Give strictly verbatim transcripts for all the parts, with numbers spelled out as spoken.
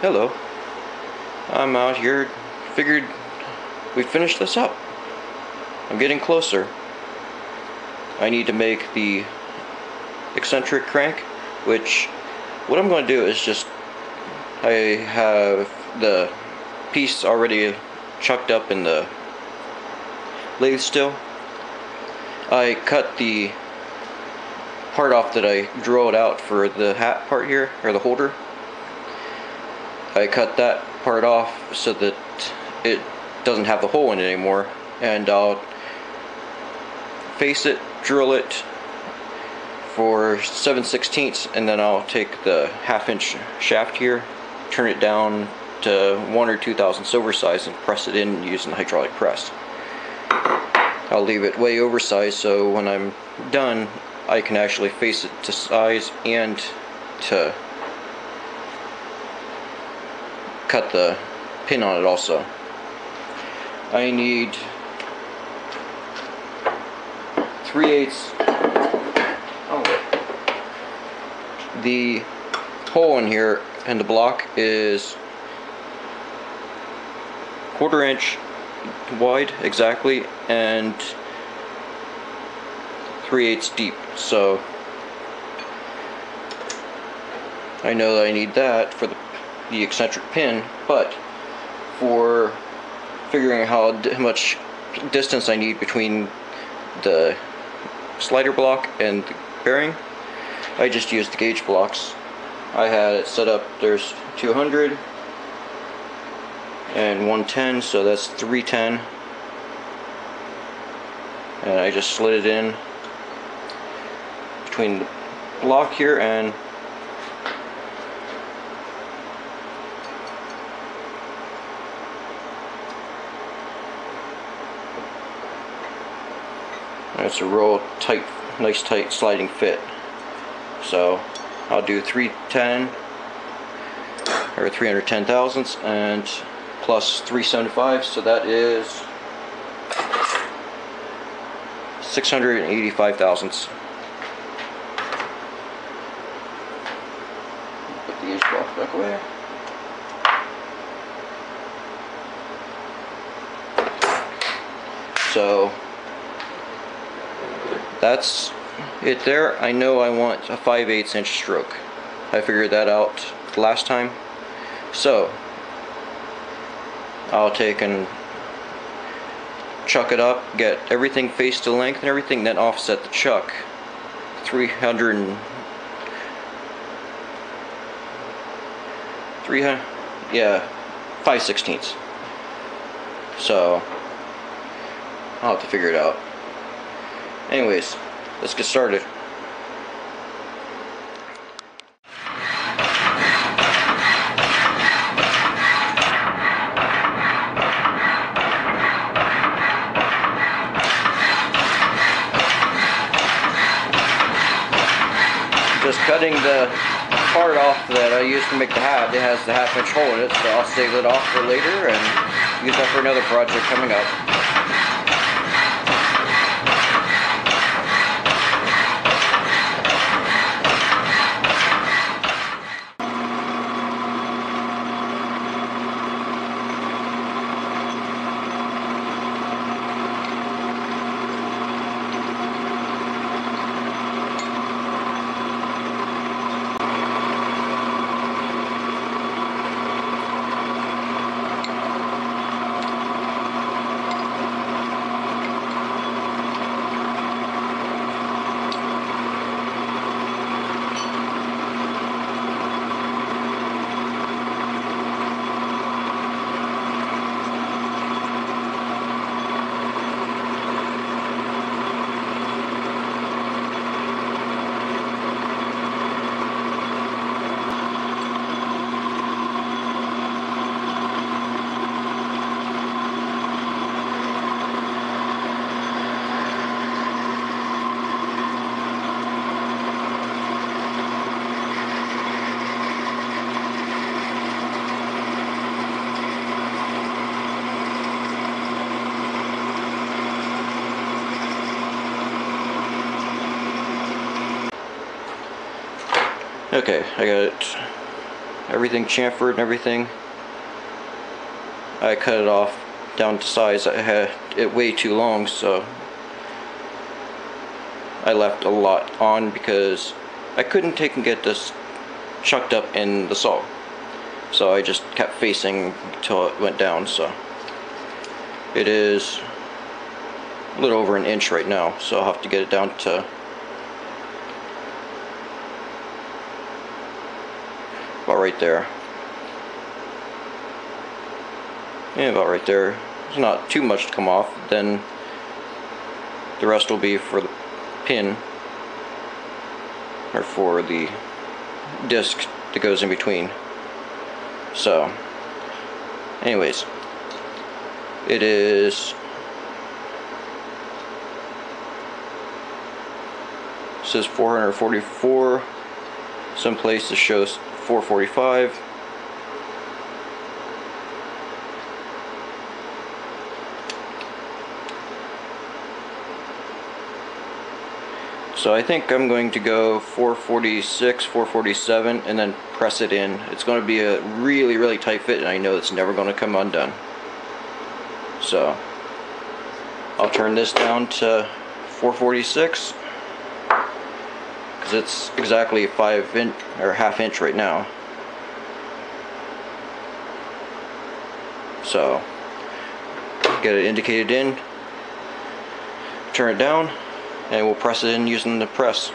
Hello, I'm out here, figured we'd finish this up. I'm getting closer. I need to make the eccentric crank, which what I'm going to do is just, I have the piece already chucked up in the lathe still. I cut the part off that I drilled out for the hat part here, or the holder. I cut that part off so that it doesn't have the hole in it anymore, and I'll face it, drill it for seven sixteenths, and then I'll take the half inch shaft here, turn it down to one or two thousand silver size, and press it in using the hydraulic press. I'll leave it way oversized so when I'm done I can actually face it to size and to cut the pin on it also. I need three eighths. Oh. The hole in here in the block is quarter inch wide exactly and three eighths deep, so I know that I need that for the the eccentric pin, but for figuring out how d much distance I need between the slider block and the bearing, I just used the gauge blocks. I had it set up, there's two hundred and one ten, so that's three ten, and I just slid it in between the block here and it's a real tight, nice tight sliding fit. So I'll do three ten or three hundred ten thousandths and plus three seventy-five, so that is six hundred eighty-five thousandths. Put these blocks back away. So that's it there. I know I want a five eighths inch stroke. I figured that out last time. So I'll take and chuck it up, get everything face to length and everything, then offset the chuck three hundred, three hundred yeah, five sixteenths. So I'll have to figure it out. Anyways, let's get started. Just cutting the part off that I used to make the hat. It has the half inch hole in it, so I'll save it off for later and use that for another project coming up. Okay, I got it everything chamfered and everything. I cut it off down to size. I had it way too long, so I left a lot on because I couldn't take and get this chucked up in the saw. So I just kept facing till it went down. So it is a little over an inch right now, so I'll have to get it down to about right there. Yeah, about right there. There's not too much to come off. Then the rest will be for the pin, or for the disc that goes in between. So anyways, it is, it says four forty-four, some places shows four forty-five. So I think I'm going to go four forty-six, four forty-seven, and then press it in. It's going to be a really, really tight fit, and I know it's never going to come undone. So I'll turn this down to four forty-six because it's exactly five inch or half inch right now. So get it indicated in, turn it down, and we'll press it in using the press.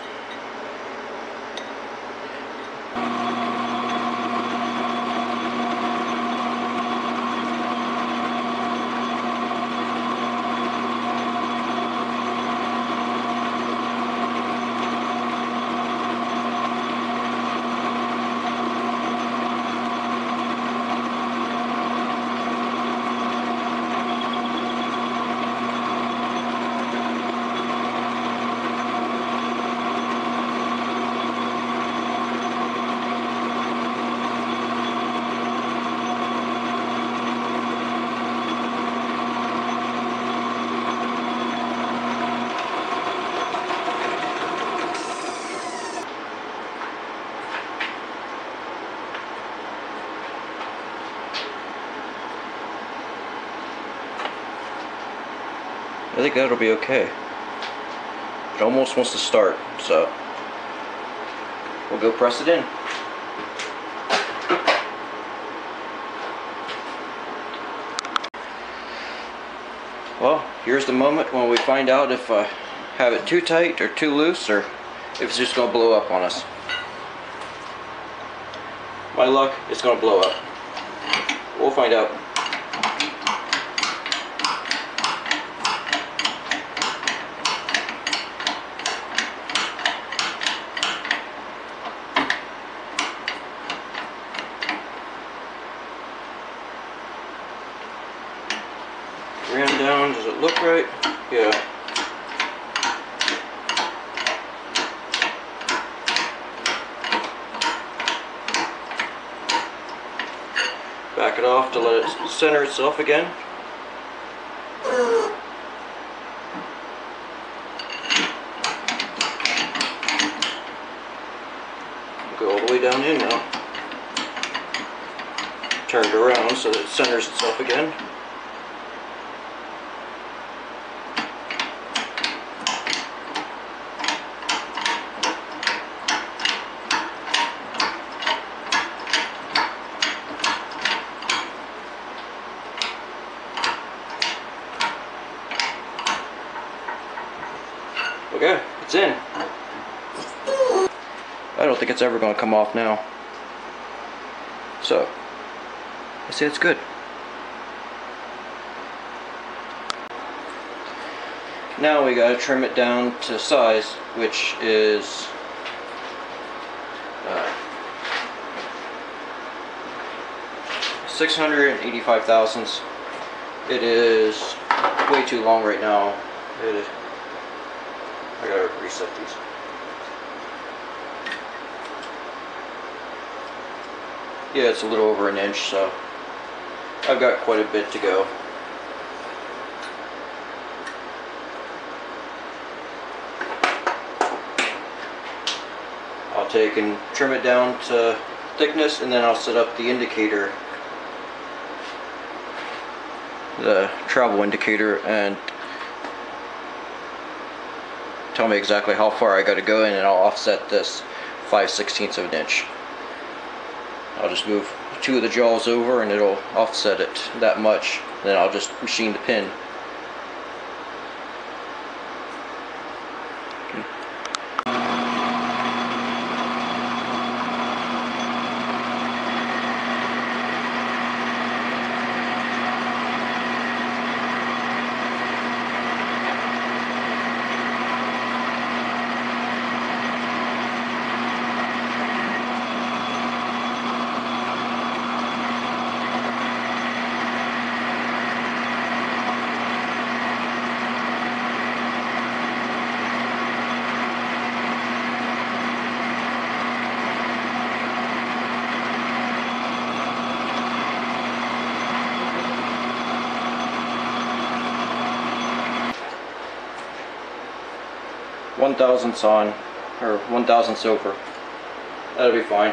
I think that'll be okay. It almost wants to start, so we'll go press it in. Well, here's the moment when we find out if I have it too tight or too loose, or if it's just going to blow up on us. My luck, it's going to blow up. We'll find out. Ran down, does it look right? Yeah. Back it off to let it center itself again. Go all the way down in now. Turn it around so that it centers itself again. Okay, it's in. I don't think it's ever going to come off now. So, I say it's good. Now we got to trim it down to size, which is uh, six hundred eighty-five thousandths. It is way too long right now. It is, I gotta reset these. Yeah, it's a little over an inch, so I've got quite a bit to go. I'll take and trim it down to thickness, and then I'll set up the indicator, the travel indicator, and tell me exactly how far I got to go in, and I'll offset this five sixteenths of an inch. I'll just move two of the jaws over and it'll offset it that much. Then I'll just machine the pin. One thousandths on, or one thousandths over. That'll be fine.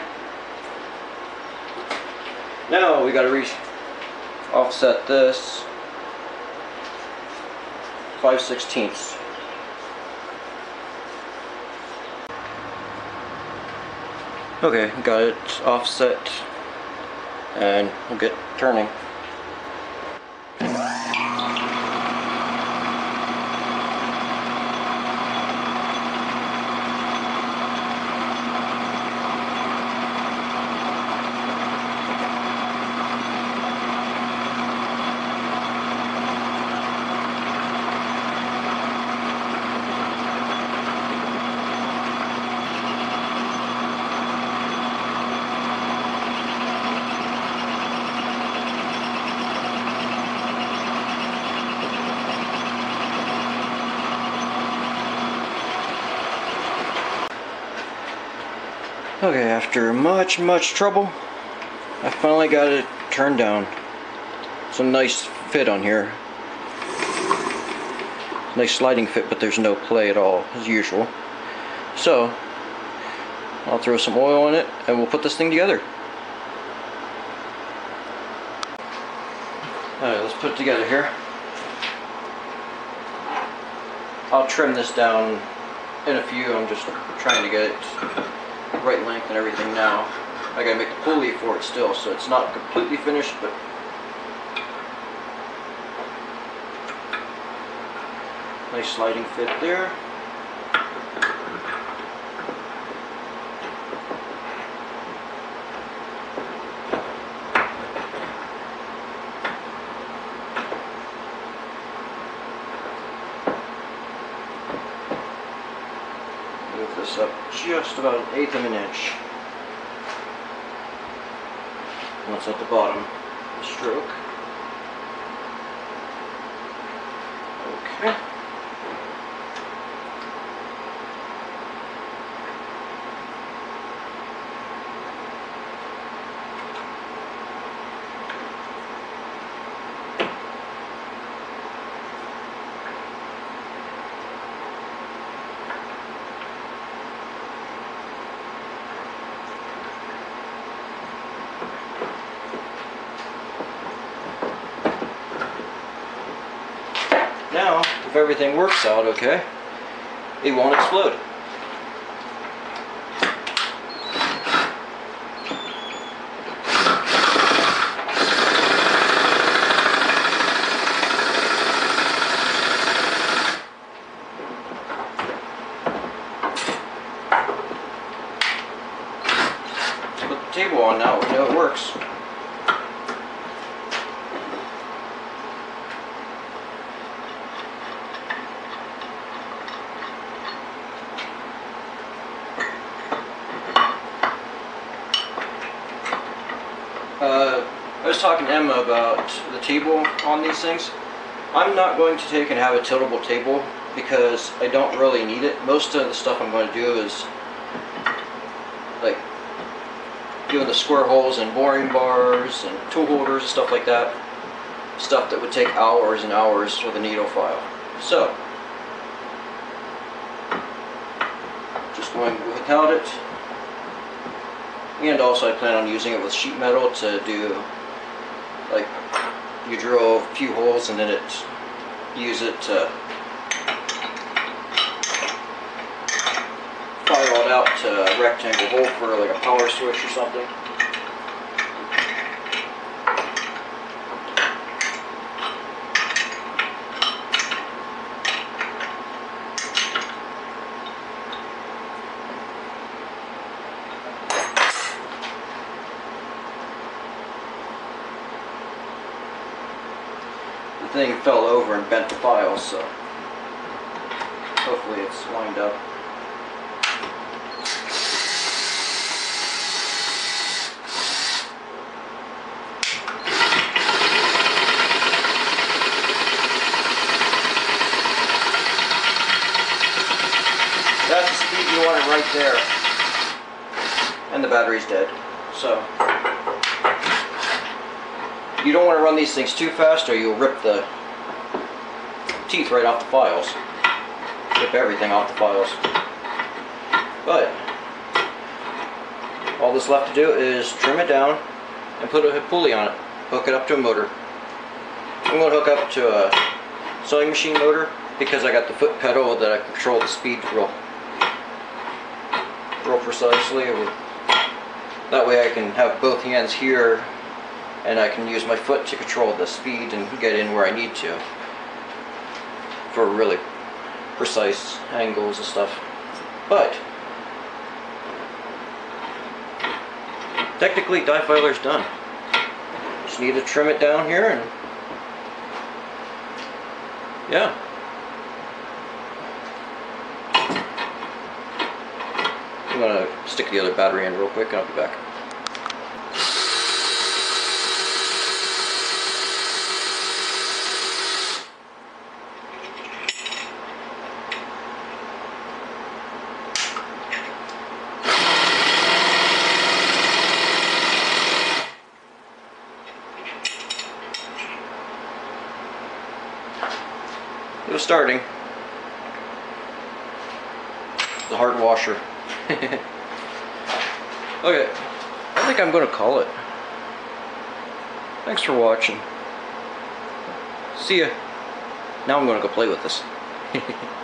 Now we gotta reach, offset this five sixteenths. Okay, got it offset, and we'll get turning. Okay, after much, much trouble, I finally got it turned down. It's a nice fit on here. Nice sliding fit, but there's no play at all, as usual. So, I'll throw some oil on it, and we'll put this thing together. Alright, let's put it together here. I'll trim this down in a few. I'm just trying to get it right length and everything now. I gotta make the pulley for it still, so it's not completely finished, but nice sliding fit there. Move this up just about an eighth of an inch. Once at the bottom, the stroke. Okay. Now, if everything works out okay, it won't explode. Let's put the table on now, we know it works. Uh, I was talking to Emma about the table on these things. I'm not going to take and have a tiltable table because I don't really need it. Most of the stuff I'm going to do is like doing the square holes and boring bars and tool holders and stuff like that. Stuff that would take hours and hours with a needle file. So, just going without it. and also I plan on using it with sheet metal to do, like, you drill a few holes and then it use it to file it out to a rectangle hole for like a power switch or something. Thing fell over and bent the file, so hopefully it's lined up. That's the speed you want it right there. And the battery's dead, so you don't want to run these things too fast or you'll rip the teeth right off the files. Rip everything off the files. But all that's left to do is trim it down and put a pulley on it. Hook it up to a motor. I'm going to hook up to a sewing machine motor because I got the foot pedal that I control the speed real, real precisely. That way I can have both hands here and I can use my foot to control the speed and get in where I need to for really precise angles and stuff. But technically Die Filer's done. Just need to trim it down here and yeah. I'm gonna stick the other battery in real quick and I'll be back. It was starting. The hard washer. Okay, I think I'm going to call it. Thanks for watching. See ya. Now I'm going to go play with this.